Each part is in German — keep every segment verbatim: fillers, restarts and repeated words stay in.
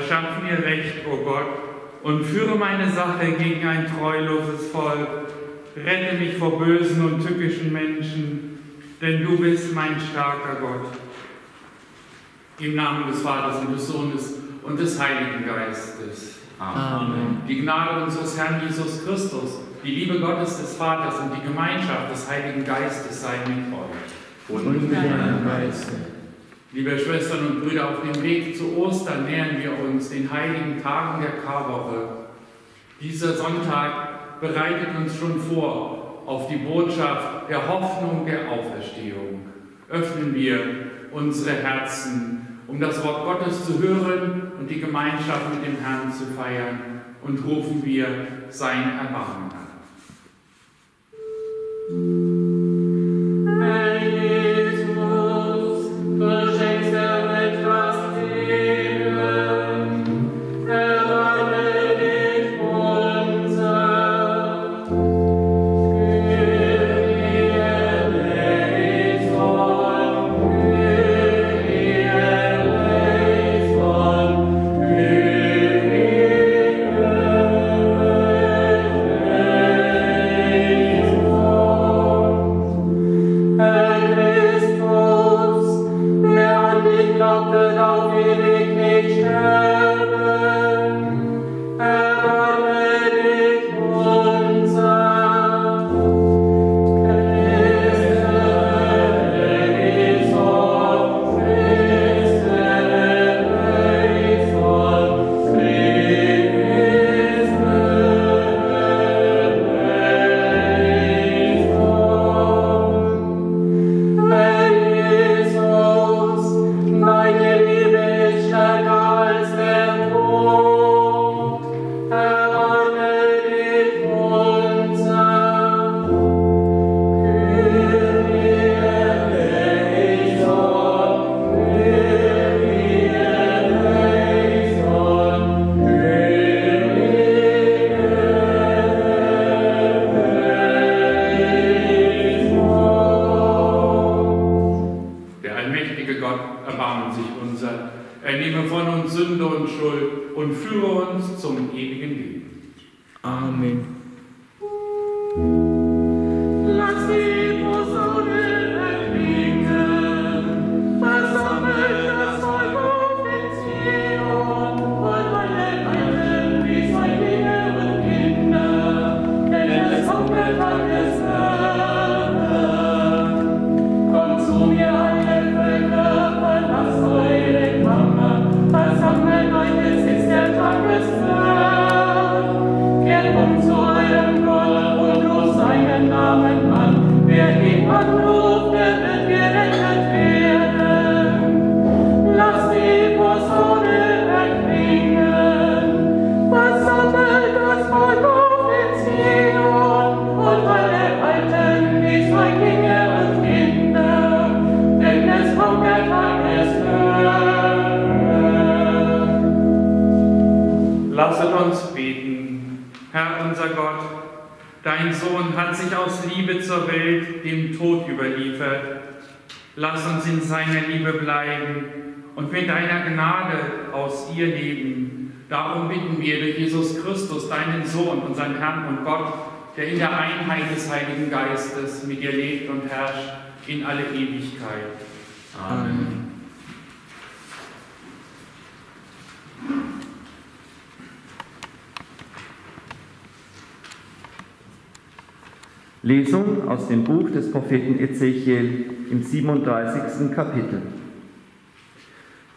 schaff mir Recht, o Gott, und führe meine Sache gegen ein treuloses Volk. Rette mich vor bösen und tückischen Menschen, denn du bist mein starker Gott. Im Namen des Vaters und des Sohnes und des Heiligen Geistes. Amen. Amen. Die Gnade unseres Herrn Jesus Christus, die Liebe Gottes des Vaters und die Gemeinschaft des Heiligen Geistes sei mit euch. Und, und mit deinem Geiste. Liebe Schwestern und Brüder, auf dem Weg zu Ostern nähern wir uns den heiligen Tagen der Karwoche. Dieser Sonntag bereitet uns schon vor auf die Botschaft der Hoffnung der Auferstehung. Öffnen wir unsere Herzen, um das Wort Gottes zu hören und die Gemeinschaft mit dem Herrn zu feiern, und rufen wir sein Erbarmen an. Amen. Der in der Einheit des Heiligen Geistes mit dir lebt und herrscht in alle Ewigkeit. Amen. Lesung aus dem Buch des Propheten Ezechiel im siebenunddreißigsten Kapitel.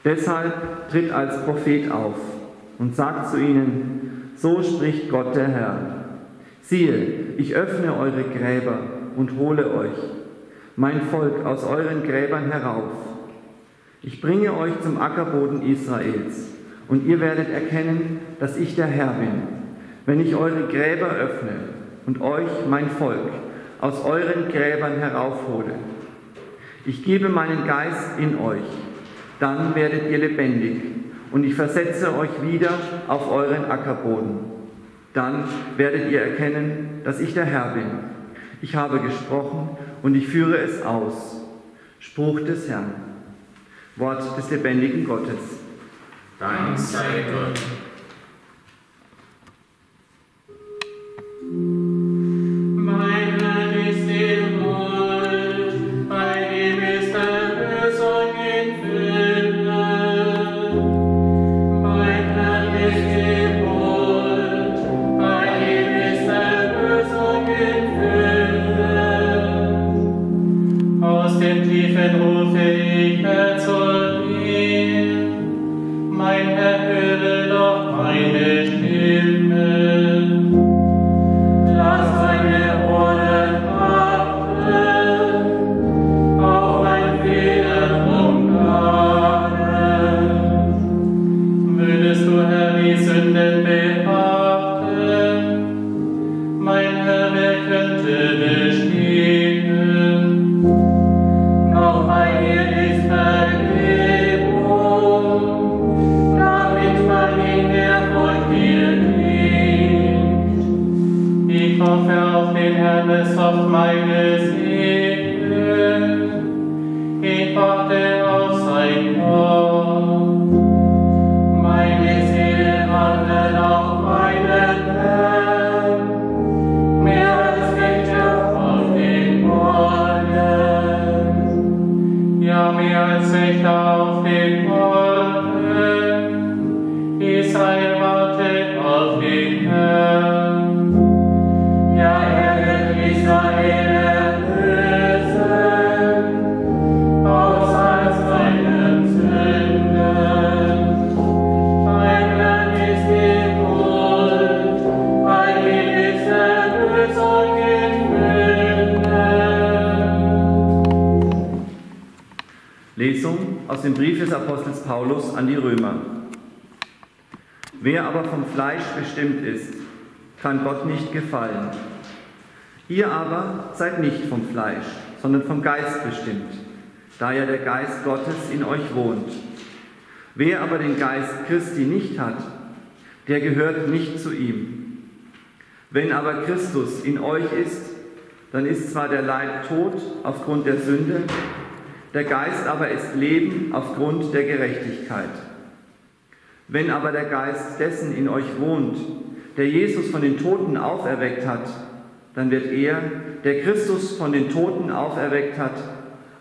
Deshalb tritt als Prophet auf und sagt zu ihnen: So spricht Gott der Herr. Siehe, ich öffne eure Gräber und hole euch, mein Volk, aus euren Gräbern herauf. Ich bringe euch zum Ackerboden Israels, und ihr werdet erkennen, dass ich der Herr bin, wenn ich eure Gräber öffne und euch, mein Volk, aus euren Gräbern heraufhole. Ich gebe meinen Geist in euch, dann werdet ihr lebendig, und ich versetze euch wieder auf euren Ackerboden. Dann werdet ihr erkennen, dass ich der Herr bin. Ich habe gesprochen und ich führe es aus. Spruch des Herrn, Wort des lebendigen Gottes. Dein sei Gott. Aus dem Brief des Apostels Paulus an die Römer. Wer aber vom Fleisch bestimmt ist, kann Gott nicht gefallen. Ihr aber seid nicht vom Fleisch, sondern vom Geist bestimmt, da ja der Geist Gottes in euch wohnt. Wer aber den Geist Christi nicht hat, der gehört nicht zu ihm. Wenn aber Christus in euch ist, dann ist zwar der Leib tot aufgrund der Sünde, der Geist aber ist Leben aufgrund der Gerechtigkeit. Wenn aber der Geist dessen in euch wohnt, der Jesus von den Toten auferweckt hat, dann wird er, der Christus von den Toten auferweckt hat,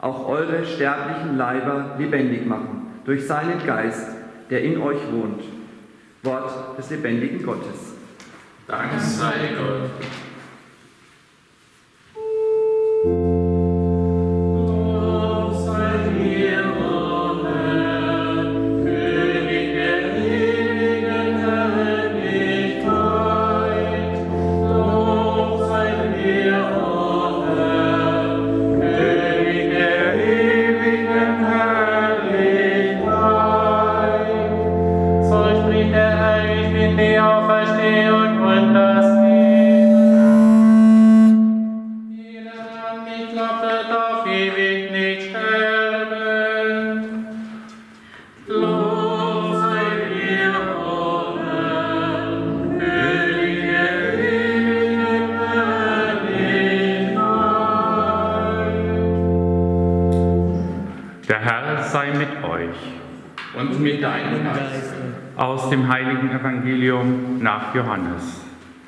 auch eure sterblichen Leiber lebendig machen, durch seinen Geist, der in euch wohnt. Wort des lebendigen Gottes. Dank sei Gott. Aus dem Heiligen Evangelium nach Johannes.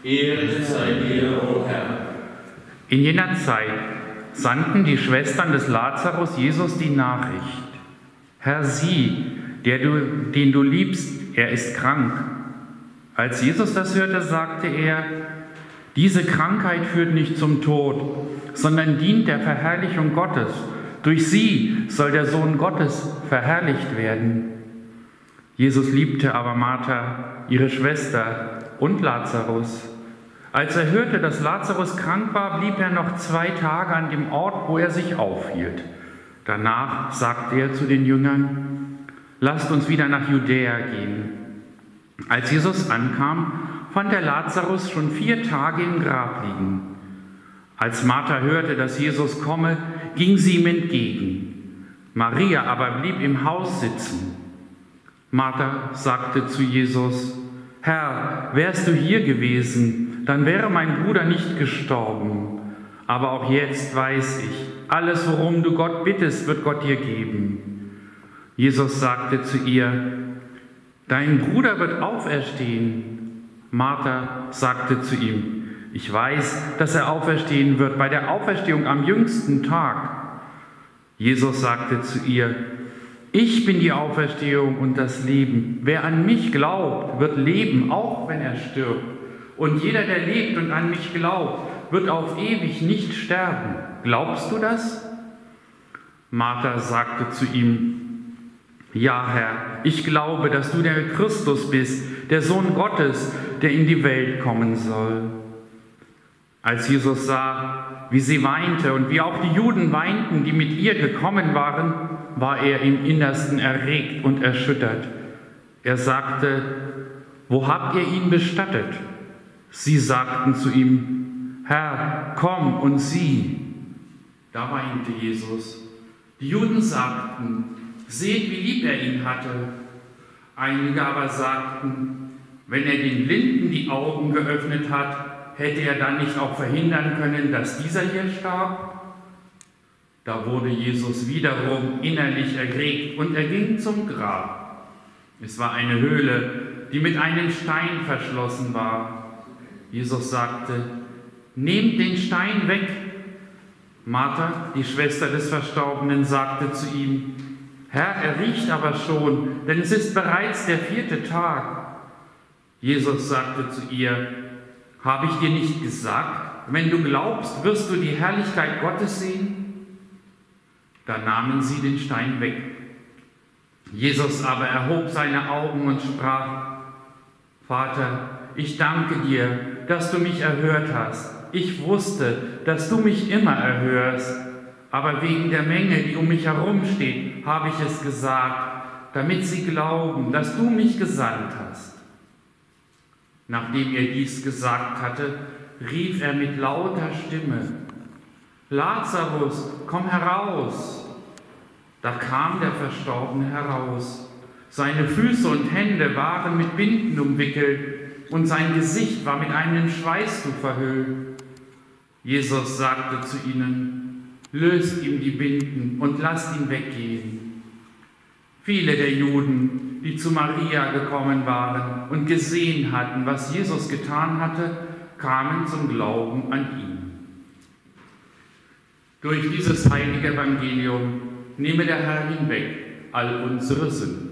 Ehre sei dir, o Herr. In jener Zeit sandten die Schwestern des Lazarus Jesus die Nachricht: Herr, sieh, der du, den du liebst, er ist krank. Als Jesus das hörte, sagte er: Diese Krankheit führt nicht zum Tod, sondern dient der Verherrlichung Gottes. Durch sie soll der Sohn Gottes verherrlicht werden. Jesus liebte aber Martha, ihre Schwester und Lazarus. Als er hörte, dass Lazarus krank war, blieb er noch zwei Tage an dem Ort, wo er sich aufhielt. Danach sagte er zu den Jüngern: Lasst uns wieder nach Judäa gehen. Als Jesus ankam, fand er Lazarus schon vier Tage im Grab liegen. Als Martha hörte, dass Jesus komme, ging sie ihm entgegen. Maria aber blieb im Haus sitzen. Martha sagte zu Jesus: Herr, wärst du hier gewesen, dann wäre mein Bruder nicht gestorben. Aber auch jetzt weiß ich, alles, worum du Gott bittest, wird Gott dir geben. Jesus sagte zu ihr: Dein Bruder wird auferstehen. Martha sagte zu ihm, ich weiß, dass er auferstehen wird bei der Auferstehung am jüngsten Tag. Jesus sagte zu ihr, ich bin die Auferstehung und das Leben. Wer an mich glaubt, wird leben, auch wenn er stirbt. Und jeder, der lebt und an mich glaubt, wird auf ewig nicht sterben. Glaubst du das? Martha sagte zu ihm, ja, Herr, ich glaube, dass du der Christus bist, der Sohn Gottes, der in die Welt kommen soll. Als Jesus sah, wie sie weinte und wie auch die Juden weinten, die mit ihr gekommen waren, war er im Innersten erregt und erschüttert. Er sagte, wo habt ihr ihn bestattet? Sie sagten zu ihm, Herr, komm und sieh. Da weinte Jesus. Die Juden sagten, seht, wie lieb er ihn hatte. Einige aber sagten, wenn er den Blinden die Augen geöffnet hat, hätte er dann nicht auch verhindern können, dass dieser hier starb? Da wurde Jesus wiederum innerlich erregt und er ging zum Grab. Es war eine Höhle, die mit einem Stein verschlossen war. Jesus sagte, nehmt den Stein weg. Martha, die Schwester des Verstorbenen, sagte zu ihm, Herr, er riecht aber schon, denn es ist bereits der vierte Tag. Jesus sagte zu ihr, habe ich dir nicht gesagt, wenn du glaubst, wirst du die Herrlichkeit Gottes sehen? Da nahmen sie den Stein weg. Jesus aber erhob seine Augen und sprach, Vater, ich danke dir, dass du mich erhört hast. Ich wusste, dass du mich immer erhörst, aber wegen der Menge, die um mich herumsteht, habe ich es gesagt, damit sie glauben, dass du mich gesandt hast. Nachdem er dies gesagt hatte, rief er mit lauter Stimme, Lazarus, komm heraus! Da kam der Verstorbene heraus. Seine Füße und Hände waren mit Binden umwickelt und sein Gesicht war mit einem Schweißtuch verhüllt. Jesus sagte zu ihnen, löst ihm die Binden und lasst ihn weggehen. Viele der Juden, die zu Maria gekommen waren und gesehen hatten, was Jesus getan hatte, kamen zum Glauben an ihn. Durch dieses heilige Evangelium nehme der Herr hinweg all unsere Sünden.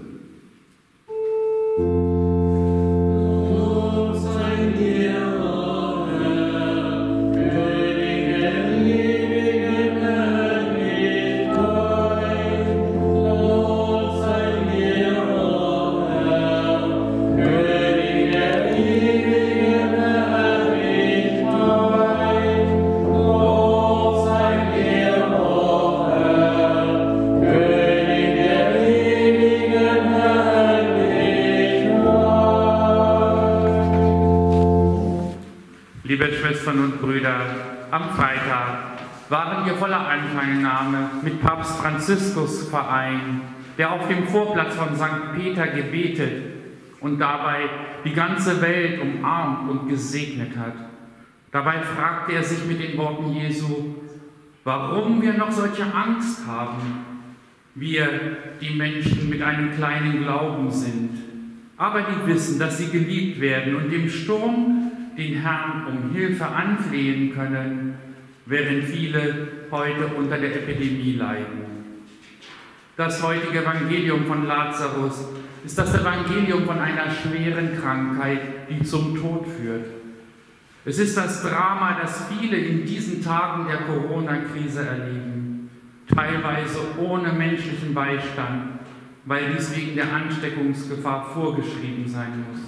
Am Freitag waren wir voller Anteilnahme mit Papst Franziskus vereint, der auf dem Vorplatz von Sankt Peter gebetet und dabei die ganze Welt umarmt und gesegnet hat. Dabei fragte er sich mit den Worten Jesu, warum wir noch solche Angst haben. Wir, die Menschen mit einem kleinen Glauben sind, aber die wissen, dass sie geliebt werden und dem Sturm den Herrn um Hilfe anflehen können, während viele heute unter der Epidemie leiden. Das heutige Evangelium von Lazarus ist das Evangelium von einer schweren Krankheit, die zum Tod führt. Es ist das Drama, das viele in diesen Tagen der Corona-Krise erleben, teilweise ohne menschlichen Beistand, weil dies wegen der Ansteckungsgefahr vorgeschrieben sein muss.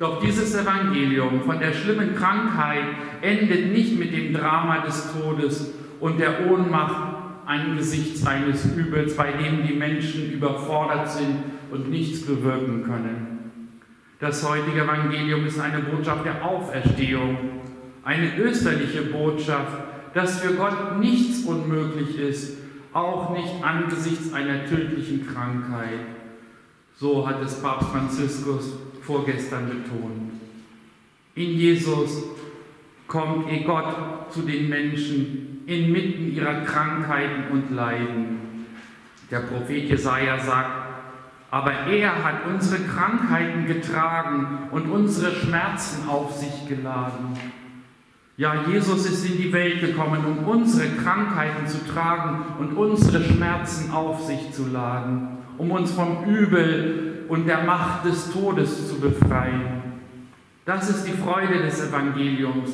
Doch dieses Evangelium von der schlimmen Krankheit endet nicht mit dem Drama des Todes und der Ohnmacht angesichts eines Übels, bei dem die Menschen überfordert sind und nichts bewirken können. Das heutige Evangelium ist eine Botschaft der Auferstehung, eine österliche Botschaft, dass für Gott nichts unmöglich ist, auch nicht angesichts einer tödlichen Krankheit. So hat es Papst Franziskus vorgestern betont. In Jesus kommt ihr Gott zu den Menschen inmitten ihrer Krankheiten und Leiden. Der Prophet Jesaja sagt, Aber er hat unsere Krankheiten getragen und unsere Schmerzen auf sich geladen. Ja, Jesus ist in die Welt gekommen, um unsere Krankheiten zu tragen und unsere Schmerzen auf sich zu laden, um uns vom Übel und der Macht des Todes zu befreien. Das ist die Freude des Evangeliums,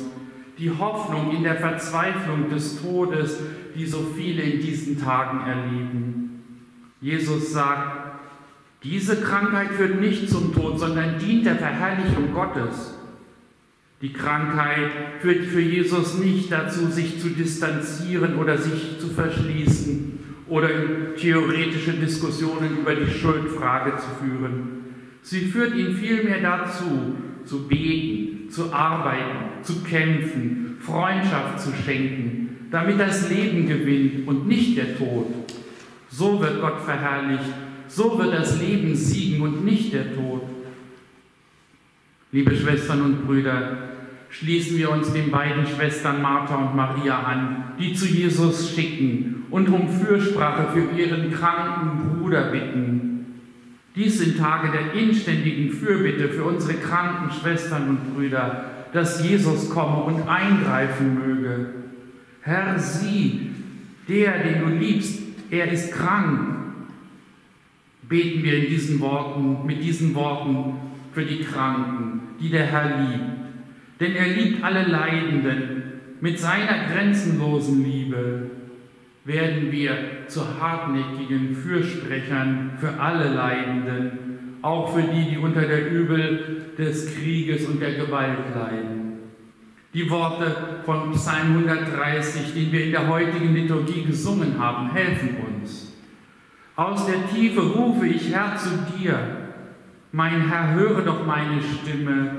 die Hoffnung in der Verzweiflung des Todes, die so viele in diesen Tagen erleben. Jesus sagt, diese Krankheit führt nicht zum Tod, sondern dient der Verherrlichung Gottes. Die Krankheit führt für Jesus nicht dazu, sich zu distanzieren oder sich zu verschließen oder theoretische Diskussionen über die Schuldfrage zu führen. Sie führt ihn vielmehr dazu, zu beten, zu arbeiten, zu kämpfen, Freundschaft zu schenken, damit das Leben gewinnt und nicht der Tod. So wird Gott verherrlicht. So wird das Leben siegen und nicht der Tod. Liebe Schwestern und Brüder, schließen wir uns den beiden Schwestern Martha und Maria an, die zu Jesus schicken und um Fürsprache für ihren kranken Bruder bitten. Dies sind Tage der inständigen Fürbitte für unsere kranken Schwestern und Brüder, dass Jesus komme und eingreifen möge. Herr, sieh, der, den du liebst, er ist krank. Beten wir in diesen Worten, mit diesen Worten für die Kranken, die der Herr liebt. Denn er liebt alle Leidenden mit seiner grenzenlosen Liebe. Werden wir zu hartnäckigen Fürsprechern für alle Leidenden, auch für die, die unter der Übel des Krieges und der Gewalt leiden. Die Worte von Psalm hundertdreißig, den wir in der heutigen Liturgie gesungen haben, helfen uns. Aus der Tiefe rufe ich, Herr, zu dir. Mein Herr, höre doch meine Stimme.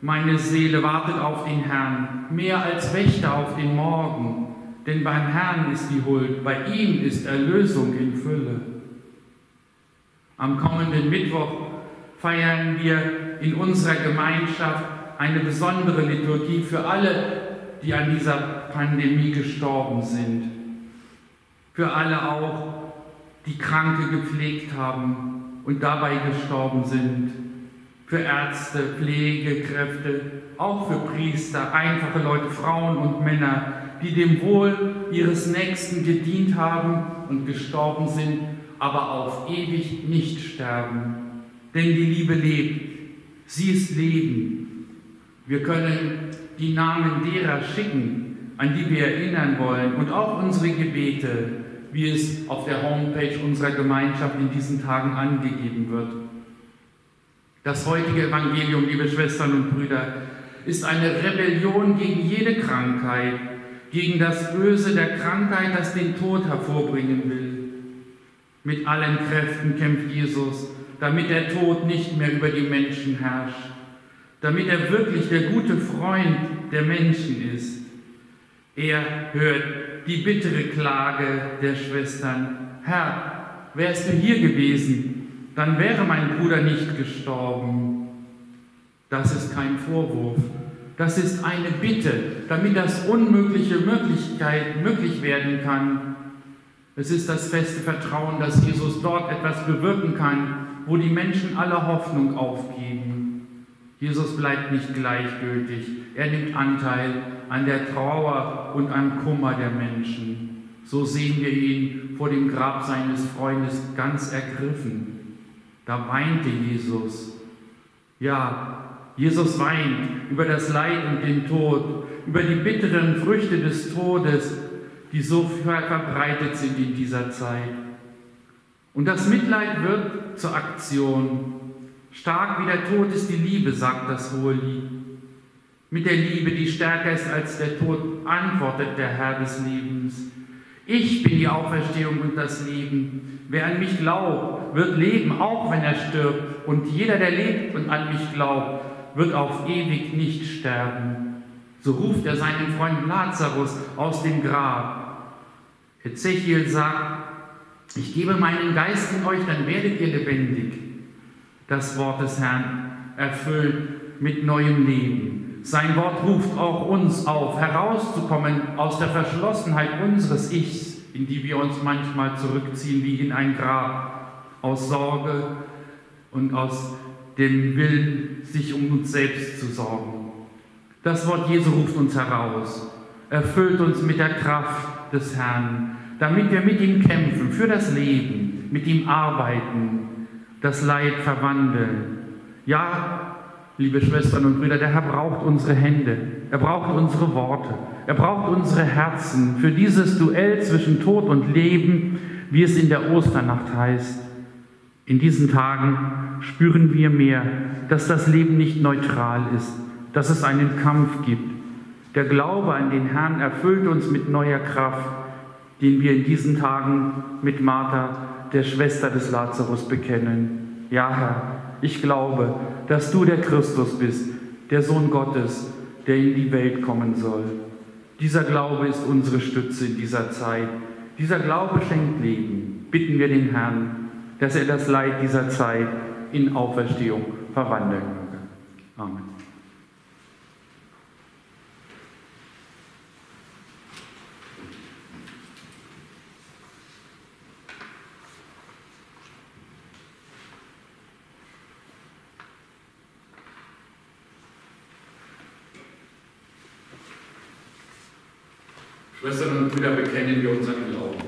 Meine Seele wartet auf den Herrn, mehr als Wächter auf den Morgen. Denn beim Herrn ist die Huld, bei ihm ist Erlösung in Fülle. Am kommenden Mittwoch feiern wir in unserer Gemeinschaft eine besondere Liturgie für alle, die an dieser Pandemie gestorben sind. Für alle auch, die Kranke gepflegt haben und dabei gestorben sind, für Ärzte, Pflegekräfte, auch für Priester, einfache Leute, Frauen und Männer, die dem Wohl ihres Nächsten gedient haben und gestorben sind, aber auf ewig nicht sterben. Denn die Liebe lebt, sie ist Leben. Wir können die Namen derer schicken, an die wir erinnern wollen, und auch unsere Gebete, wie es auf der Homepage unserer Gemeinschaft in diesen Tagen angegeben wird. Das heutige Evangelium, liebe Schwestern und Brüder, ist eine Rebellion gegen jede Krankheit, gegen das Böse der Krankheit, das den Tod hervorbringen will. Mit allen Kräften kämpft Jesus, damit der Tod nicht mehr über die Menschen herrscht, damit er wirklich der gute Freund der Menschen ist. Er hört die bittere Klage der Schwestern. Herr, wärst du hier gewesen, dann wäre mein Bruder nicht gestorben. Das ist kein Vorwurf, das ist eine Bitte, damit das Unmögliche Möglichkeit möglich werden kann. Es ist das feste Vertrauen, dass Jesus dort etwas bewirken kann, wo die Menschen alle Hoffnung aufgeben. Jesus bleibt nicht gleichgültig, er nimmt Anteil an der Trauer und am Kummer der Menschen. So sehen wir ihn vor dem Grab seines Freundes ganz ergriffen. Da weinte Jesus. Ja, Jesus weint über das Leid und den Tod, über die bitteren Früchte des Todes, die so verbreitet sind in dieser Zeit. Und das Mitleid wird zur Aktion. Stark wie der Tod ist die Liebe, sagt das Hohelied. Mit der Liebe, die stärker ist als der Tod, antwortet der Herr des Lebens. Ich bin die Auferstehung und das Leben. Wer an mich glaubt, wird leben, auch wenn er stirbt. Und jeder, der lebt und an mich glaubt, wird auf ewig nicht sterben. So ruft er seinen Freund Lazarus aus dem Grab. Ezechiel sagt, ich gebe meinen Geist in euch, dann werdet ihr lebendig. Das Wort des Herrn erfüllt mit neuem Leben. Sein Wort ruft auch uns auf, herauszukommen aus der Verschlossenheit unseres Ichs, in die wir uns manchmal zurückziehen wie in ein Grab, aus Sorge und aus dem Willen, sich um uns selbst zu sorgen. Das Wort Jesu ruft uns heraus, erfüllt uns mit der Kraft des Herrn, damit wir mit ihm kämpfen, für das Leben, mit ihm arbeiten, das Leid verwandeln. Ja, liebe Schwestern und Brüder, der Herr braucht unsere Hände, er braucht unsere Worte, er braucht unsere Herzen für dieses Duell zwischen Tod und Leben, wie es in der Osternacht heißt. In diesen Tagen spüren wir mehr, dass das Leben nicht neutral ist, dass es einen Kampf gibt. Der Glaube an den Herrn erfüllt uns mit neuer Kraft, den wir in diesen Tagen mit Martha, der Schwester des Lazarus, bekennen. Ja, Herr, ich glaube, dass du der Christus bist, der Sohn Gottes, der in die Welt kommen soll. Dieser Glaube ist unsere Stütze in dieser Zeit. Dieser Glaube schenkt Leben. Bitten wir den Herrn, dass er das Leid dieser Zeit in Auferstehung verwandeln möge. Amen. Schwestern und Brüder, bekennen wir unseren Glauben.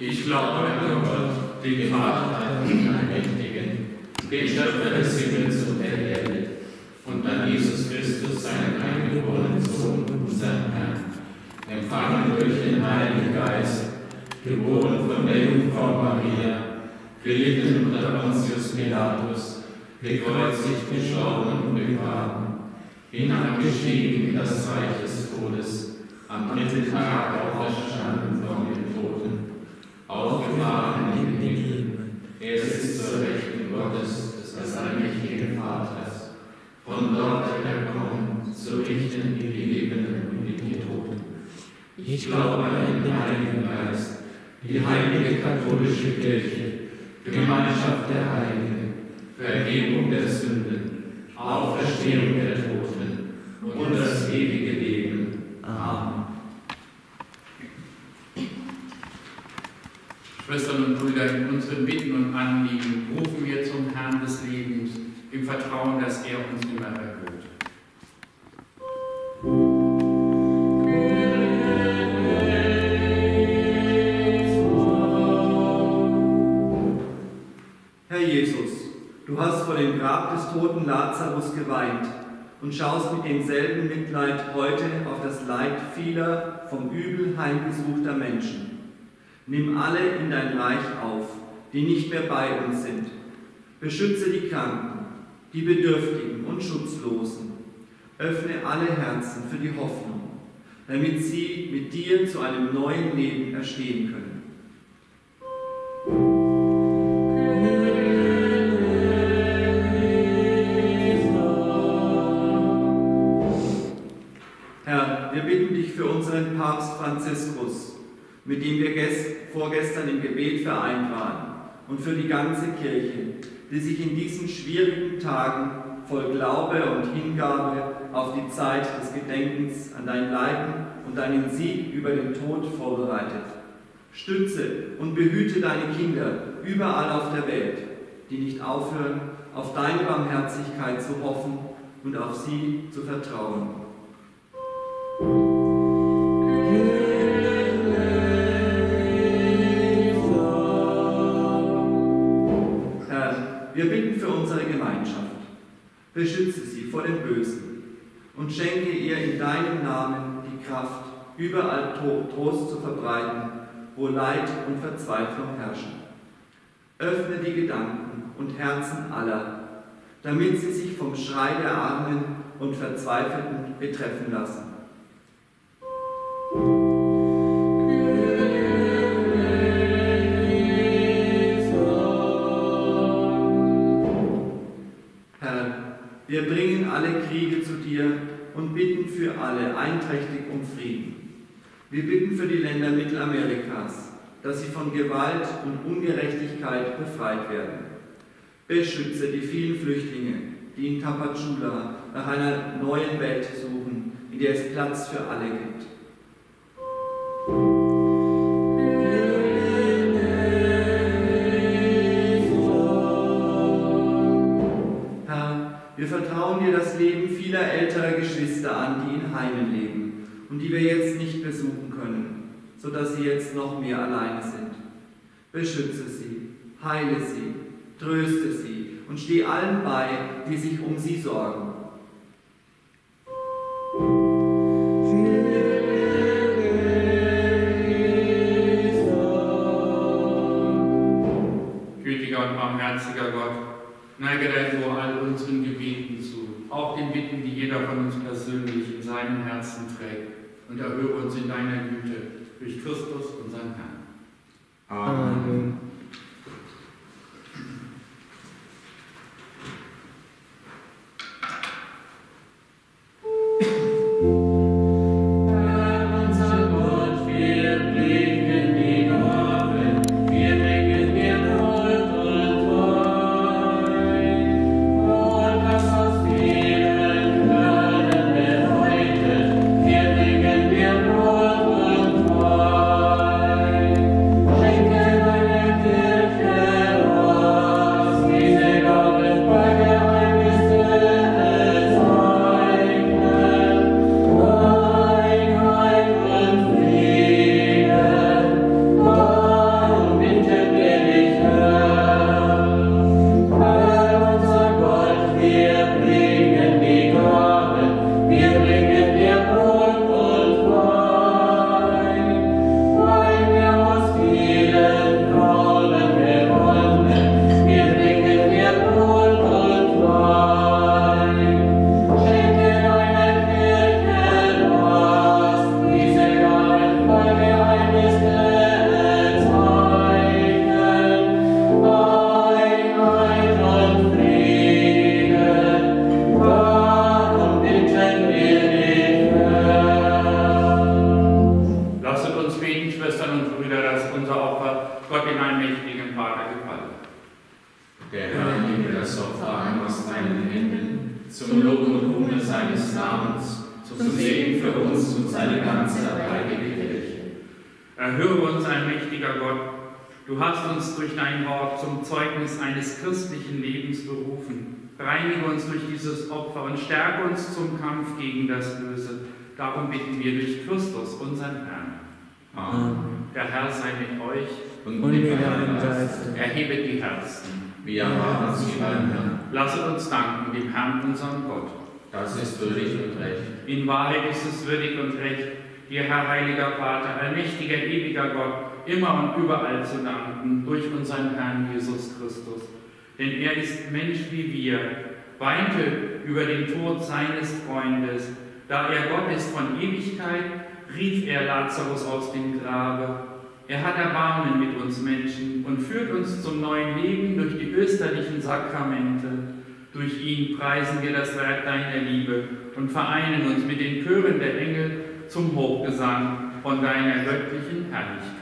Ich glaube an Gott, den Vater, den Allmächtigen, den Schöpfer des Himmels und der Erde, und an Jesus Christus, seinen eingeborenen Sohn, unseren Herrn, empfangen durch den Heiligen Geist, geboren von der Jungfrau Maria, gelitten unter Pontius Pilatus, gekreuzigt, gestorben und begraben, hinabgestiegen in das Reich des Todes, am dritten Tag auferstanden von den Toten, aufgefahren in den Himmel. Er ist zur Rechten Gottes, des allmächtigen Vaters. Von dort er kommt, zu richten die Lebenden und die Toten. Ich glaube an den Heiligen Geist, die heilige katholische Kirche, Gemeinschaft der Heiligen, Vergebung der Sünden, Auferstehung der Toten und das ewige Leben. Amen. Schwestern und Brüder, in unseren Bitten und Anliegen rufen wir zum Herrn des Lebens, im Vertrauen, dass er uns immer erhört. Herr Jesus, du hast vor dem Grab des toten Lazarus geweint und schaust mit demselben Mitleid heute auf das Leid vieler vom Übel heimgesuchter Menschen. Nimm alle in dein Reich auf, die nicht mehr bei uns sind. Beschütze die Kranken, die Bedürftigen und Schutzlosen. Öffne alle Herzen für die Hoffnung, damit sie mit dir zu einem neuen Leben erstehen können. Für unseren Papst Franziskus, mit dem wir vorgestern im Gebet vereint waren, und für die ganze Kirche, die sich in diesen schwierigen Tagen voll Glaube und Hingabe auf die Zeit des Gedenkens an dein Leiden und deinen Sieg über den Tod vorbereitet. Stütze und behüte deine Kinder überall auf der Welt, die nicht aufhören, auf deine Barmherzigkeit zu hoffen und auf sie zu vertrauen. Wir bitten für unsere Gemeinschaft, beschütze sie vor dem Bösen und schenke ihr in deinem Namen die Kraft, überall Trost zu verbreiten, wo Leid und Verzweiflung herrschen. Öffne die Gedanken und Herzen aller, damit sie sich vom Schrei der Armen und Verzweifelten betreffen lassen. Wir bringen alle Kriege zu dir und bitten für alle einträchtig um Frieden. Wir bitten für die Länder Mittelamerikas, dass sie von Gewalt und Ungerechtigkeit befreit werden. Beschütze die vielen Flüchtlinge, die in Tapachula nach einer neuen Welt suchen, in der es Platz für alle gibt. Amen. Wir vertrauen dir das Leben vieler älterer Geschwister an, die in Heimen leben und die wir jetzt nicht besuchen können, sodass sie jetzt noch mehr alleine sind. Beschütze sie, heile sie, tröste sie und steh allen bei, die sich um sie sorgen. Gütiger und barmherziger Gott, neige dein Ohr all unseren Gebeten zu, auch den Bitten, die jeder von uns persönlich in seinem Herzen trägt, und erhöre uns in deiner Güte durch Christus, unseren Herrn. Amen. Amen. Lasset uns danken dem Herrn, unserem Gott. Das ist würdig und recht. In Wahrheit ist es würdig und recht, dir, Herr, heiliger Vater, allmächtiger, ewiger Gott, immer und überall zu danken, durch unseren Herrn Jesus Christus. Denn er ist Mensch wie wir, weinte über den Tod seines Freundes. Da er Gott ist von Ewigkeit, rief er Lazarus aus dem Grabe. Er hat Erbarmen mit uns Menschen und führt uns zum neuen Leben durch die österlichen Sakramente. Durch ihn preisen wir das Werk deiner Liebe und vereinen uns mit den Chören der Engel zum Hochgesang von deiner göttlichen Herrlichkeit.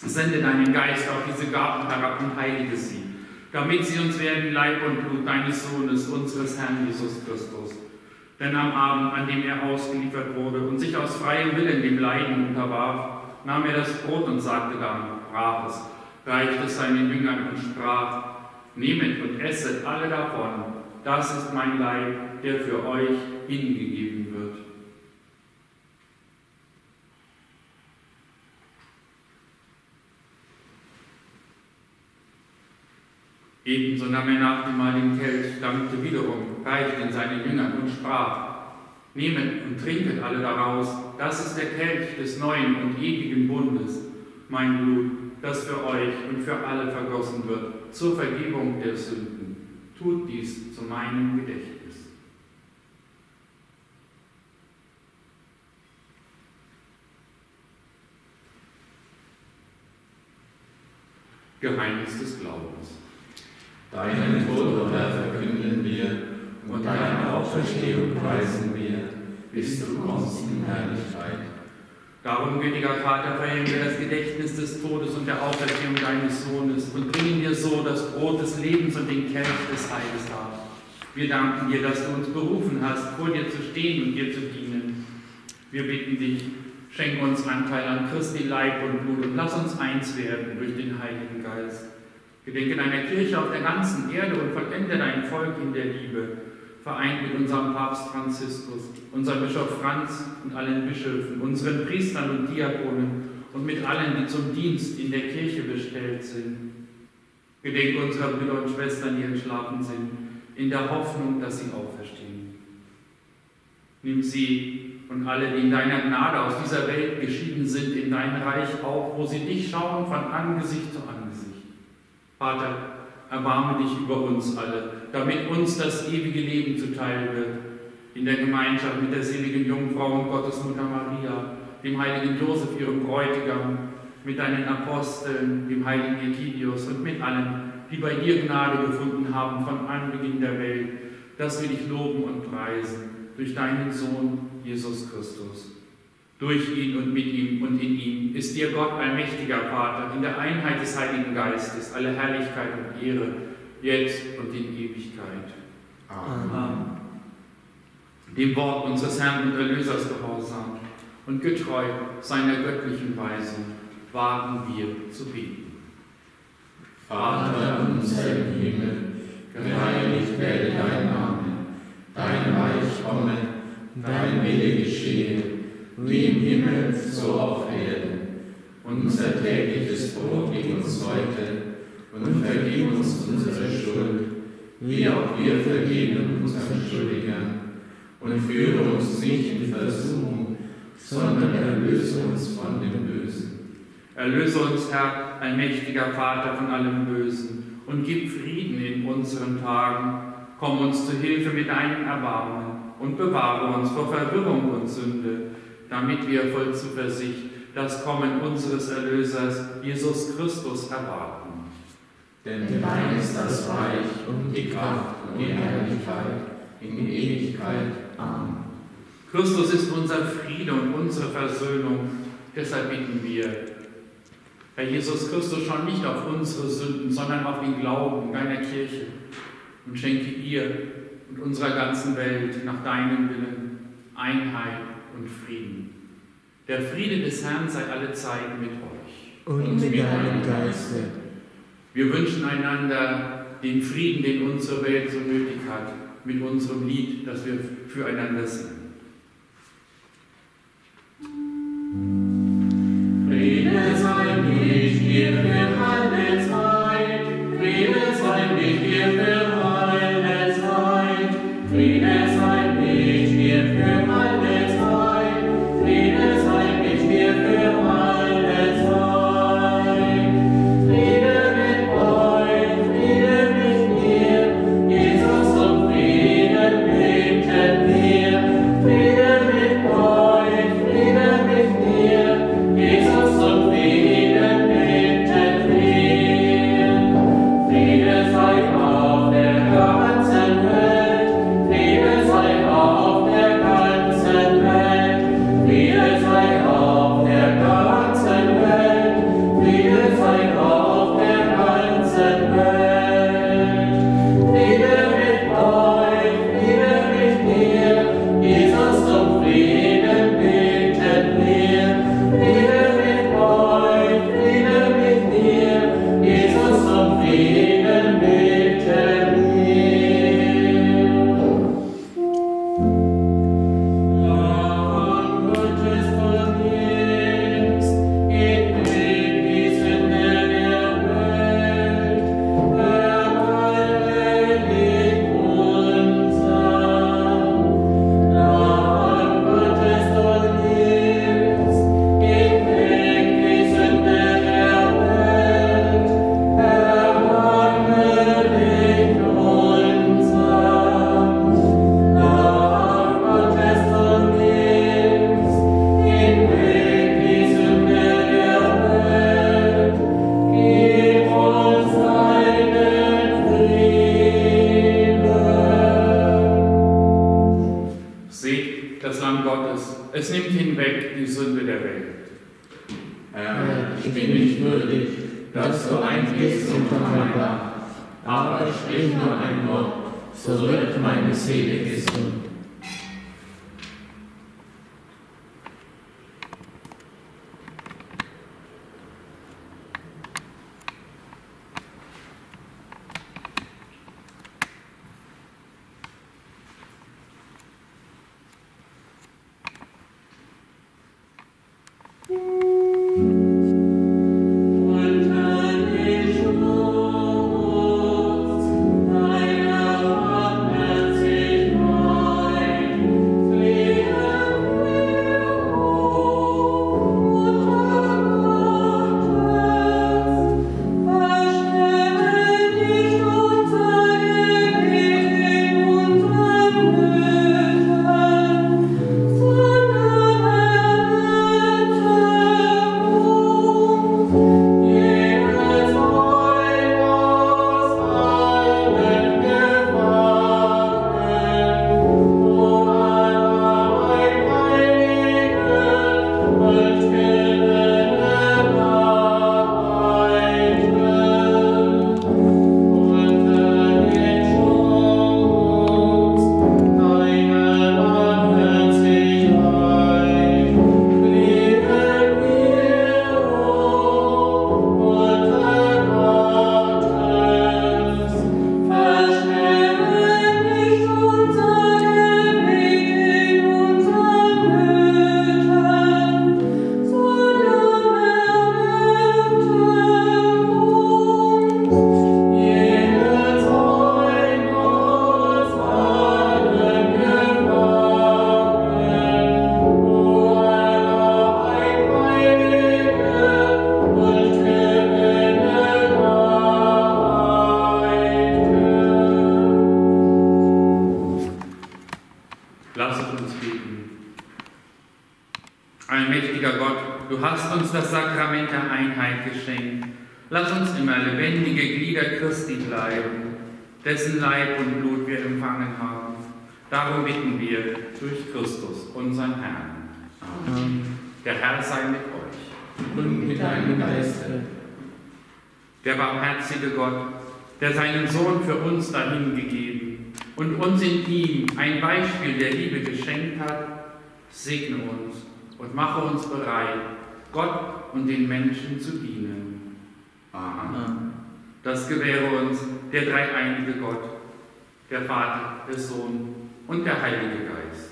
Sende deinen Geist auf diese Gaben herab und heilige sie. damit sie uns werden Leib und Blut deines Sohnes, unseres Herrn Jesus Christus. Denn am Abend, an dem er ausgeliefert wurde und sich aus freiem Willen dem Leiden unterwarf, nahm er das Brot und sagte dann, brach es, reichte es seinen Jüngern und sprach, nehmet und esset alle davon, das ist mein Leib, der für euch hingegeben wird. Ebenso nahm er nach dem Mahl den Kelch, dankte wiederum, reichte ihn seinen Jüngern und sprach, nehmet und trinket alle daraus, das ist der Kelch des neuen und ewigen Bundes, mein Blut, das für euch und für alle vergossen wird, zur Vergebung der Sünden. Tut dies zu meinem Gedächtnis. Geheimnis des Glaubens. Deinen Tod, Herr, verkünden wir und deine Auferstehung preisen wir, bis du kommst in Herrlichkeit. Darum, gütiger Vater, verhängen wir das Gedächtnis des Todes und der Auferstehung deines Sohnes und bringen dir so das Brot des Lebens und den Kelch des Heils dar. Wir danken dir, dass du uns berufen hast, vor dir zu stehen und dir zu dienen. Wir bitten dich, schenk uns Anteil an Christi Leib und Blut und lass uns eins werden durch den Heiligen Geist. Gedenke deiner Kirche auf der ganzen Erde und vollende dein Volk in der Liebe, vereint mit unserem Papst Franziskus, unserem Bischof Franz und allen Bischöfen, unseren Priestern und Diakonen und mit allen, die zum Dienst in der Kirche bestellt sind. Gedenke unserer Brüder und Schwestern, die entschlafen sind, in der Hoffnung, dass sie auferstehen. Nimm sie und alle, die in deiner Gnade aus dieser Welt geschieden sind, in dein Reich auf, wo sie dich schauen von Angesicht zu Angesicht. Vater, erbarme dich über uns alle, damit uns das ewige Leben zuteil wird, in der Gemeinschaft mit der seligen Jungfrau und Gottesmutter Maria, dem heiligen Josef, ihrem Bräutigam, mit deinen Aposteln, dem heiligen Egidius und mit allen, die bei dir Gnade gefunden haben von Anbeginn der Welt, dass wir dich loben und preisen, durch deinen Sohn, Jesus Christus. Durch ihn und mit ihm und in ihm ist dir Gott, allmächtiger Vater, in der Einheit des Heiligen Geistes, alle Herrlichkeit und Ehre, jetzt und in Ewigkeit. Amen. Amen. Dem Wort unseres Herrn und Erlösers gehorsam und getreu seiner göttlichen Weisung wagen wir zu beten. Vater unser im Himmel, geheiligt werde dein Name, dein Reich komme, dein Wille geschehe, wie im Himmel so auf Erden. Unser tägliches Brot gib uns heute, und vergib uns unsere Schuld, wie auch wir vergeben unseren Schuldigern. Und führe uns nicht in Versuchung, sondern erlöse uns von dem Bösen. Erlöse uns, Herr, allmächtiger Vater, von allem Bösen, und gib Frieden in unseren Tagen. Komm uns zu Hilfe mit deinem Erbarmen und bewahre uns vor Verwirrung und Sünde, damit wir voll Zuversicht das Kommen unseres Erlösers, Jesus Christus, erwarten. Denn dein ist das Reich und die Kraft und die Herrlichkeit in Ewigkeit. Amen. Christus ist unser Friede und unsere Versöhnung. Deshalb bitten wir, Herr Jesus Christus, schau nicht auf unsere Sünden, sondern auf den Glauben deiner Kirche und schenke ihr und unserer ganzen Welt nach deinem Willen Einheit und Frieden. Der Friede des Herrn sei alle Zeit mit euch. Und, und mit deinem Geiste. Wir wünschen einander den Frieden, den unsere Welt so nötig hat, mit unserem Lied, das wir füreinander singen. Friede sei mit dir für alle Zeit, Friede sei mit dir für alle Zeit, Friede sei mit dir für alle Zeit, Friede sei mit dir für alle Zeit. Amen. Es nimmt hinweg die Sünde der Welt. Herr, ich bin nicht würdig, dass du eingehst unter mein Dach, aber sprich nur ein Wort, so wird meine Seele gesund. Dessen Leib und Blut wir empfangen haben. Darum bitten wir durch Christus, unseren Herrn. Amen. Der Herr sei mit euch. Und mit deinem Geiste. Der barmherzige Gott, der seinen Sohn für uns dahingegeben und uns in ihm ein Beispiel der Liebe geschenkt hat, segne uns und mache uns bereit, Gott und den Menschen zu dienen. Amen. Das gewähre uns der dreieinige Gott, der Vater, der Sohn und der Heilige Geist.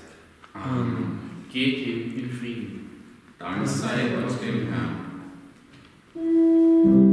Amen. Geht hin in Frieden. Dank sei Gott dem Herrn.